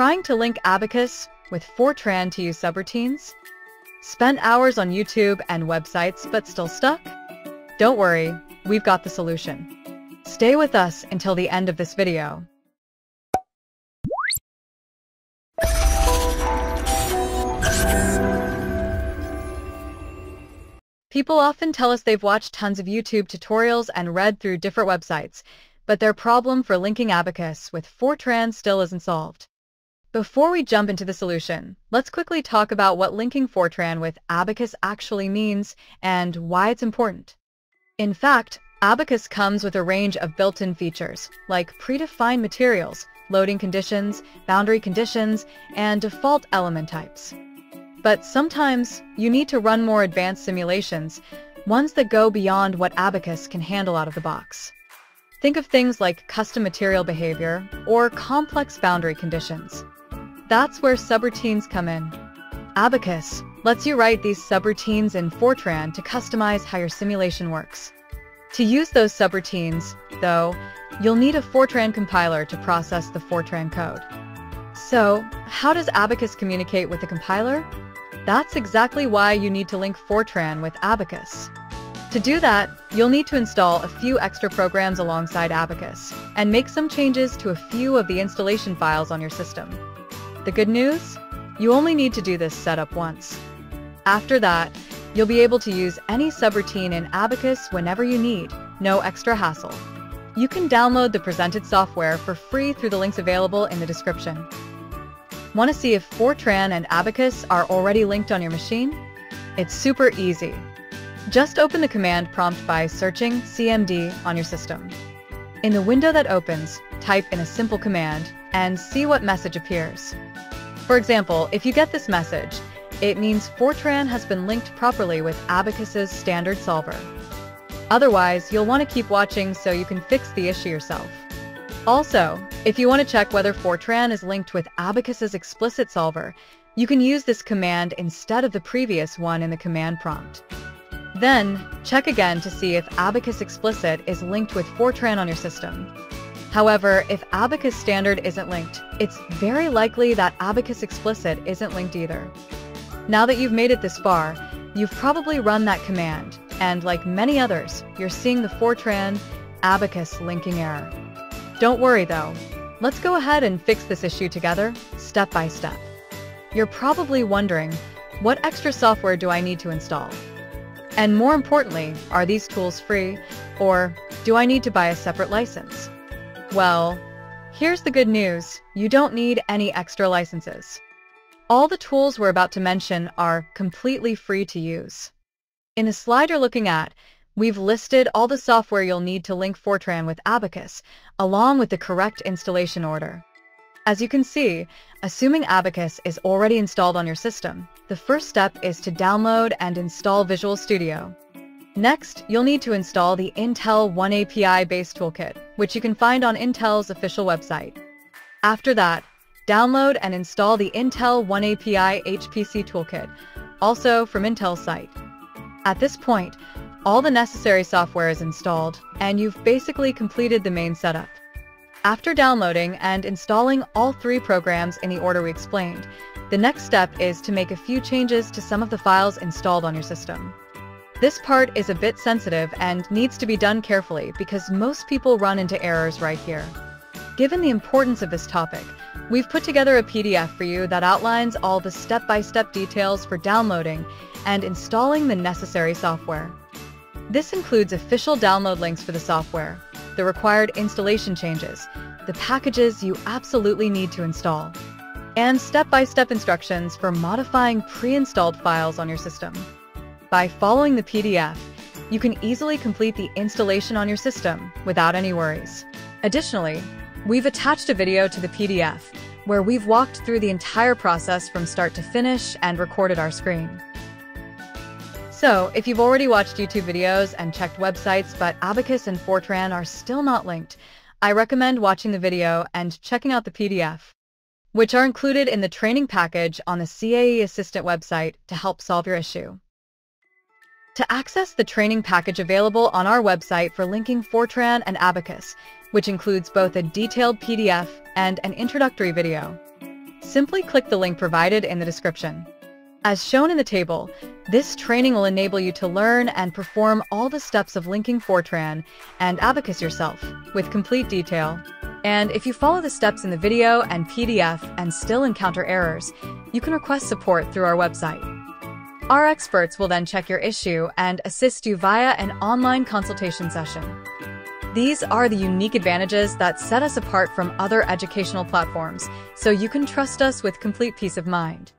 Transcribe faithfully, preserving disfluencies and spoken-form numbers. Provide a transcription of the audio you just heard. Trying to link Abaqus with Fortran to use subroutines? Spent hours on YouTube and websites but still stuck? Don't worry, we've got the solution. Stay with us until the end of this video. People often tell us they've watched tons of YouTube tutorials and read through different websites, but their problem for linking Abaqus with Fortran still isn't solved. Before we jump into the solution, let's quickly talk about what linking Fortran with Abaqus actually means and why it's important. In fact, Abaqus comes with a range of built-in features, like predefined materials, loading conditions, boundary conditions, and default element types. But sometimes, you need to run more advanced simulations, ones that go beyond what Abaqus can handle out of the box. Think of things like custom material behavior or complex boundary conditions. That's where subroutines come in. Abaqus lets you write these subroutines in Fortran to customize how your simulation works. To use those subroutines, though, you'll need a Fortran compiler to process the Fortran code. So, how does Abaqus communicate with the compiler? That's exactly why you need to link Fortran with Abaqus. To do that, you'll need to install a few extra programs alongside Abaqus and make some changes to a few of the installation files on your system. The good news? You only need to do this setup once. After that, you'll be able to use any subroutine in Abaqus whenever you need, no extra hassle. You can download the presented software for free through the links available in the description. Want to see if Fortran and Abaqus are already linked on your machine? It's super easy. Just open the command prompt by searching C M D on your system. In the window that opens, type in a simple command and see what message appears. For example, if you get this message, it means Fortran has been linked properly with Abaqus's standard solver. Otherwise, you'll want to keep watching so you can fix the issue yourself. Also, if you want to check whether Fortran is linked with Abaqus's explicit solver, you can use this command instead of the previous one in the command prompt. Then, check again to see if Abaqus explicit is linked with Fortran on your system. However, if Abaqus standard isn't linked, it's very likely that Abaqus explicit isn't linked either. Now that you've made it this far, you've probably run that command, and like many others, you're seeing the Fortran Abaqus linking error. Don't worry though, let's go ahead and fix this issue together, step by step. You're probably wondering, what extra software do I need to install? And more importantly, are these tools free, or do I need to buy a separate license? Well, here's the good news, you don't need any extra licenses. All the tools we're about to mention are completely free to use. In the slide you're looking at, we've listed all the software you'll need to link Fortran with Abaqus, along with the correct installation order. As you can see, assuming Abaqus is already installed on your system, the first step is to download and install Visual Studio. Next, you'll need to install the Intel OneAPI-based toolkit, which you can find on Intel's official website. After that, download and install the Intel OneAPI H P C Toolkit, also from Intel's site. At this point, all the necessary software is installed, and you've basically completed the main setup. After downloading and installing all three programs in the order we explained, the next step is to make a few changes to some of the files installed on your system. This part is a bit sensitive and needs to be done carefully because most people run into errors right here. Given the importance of this topic, we've put together a P D F for you that outlines all the step-by-step details for downloading and installing the necessary software. This includes official download links for the software, the required installation changes, the packages you absolutely need to install, and step-by-step instructions for modifying pre-installed files on your system. By following the P D F, you can easily complete the installation on your system without any worries. Additionally, we've attached a video to the P D F, where we've walked through the entire process from start to finish and recorded our screen. So, if you've already watched YouTube videos and checked websites but Abaqus and Fortran are still not linked, I recommend watching the video and checking out the P D F, which are included in the training package on the C A E Assistant website to help solve your issue. To access the training package available on our website for linking Fortran and Abaqus, which includes both a detailed P D F and an introductory video. simply click the link provided in the description. As shown in the table, this training will enable you to learn and perform all the steps of linking Fortran and Abaqus yourself with complete detail. And if you follow the steps in the video and P D F and still encounter errors, you can request support through our website. Our experts will then check your issue and assist you via an online consultation session. These are the unique advantages that set us apart from other educational platforms, so you can trust us with complete peace of mind.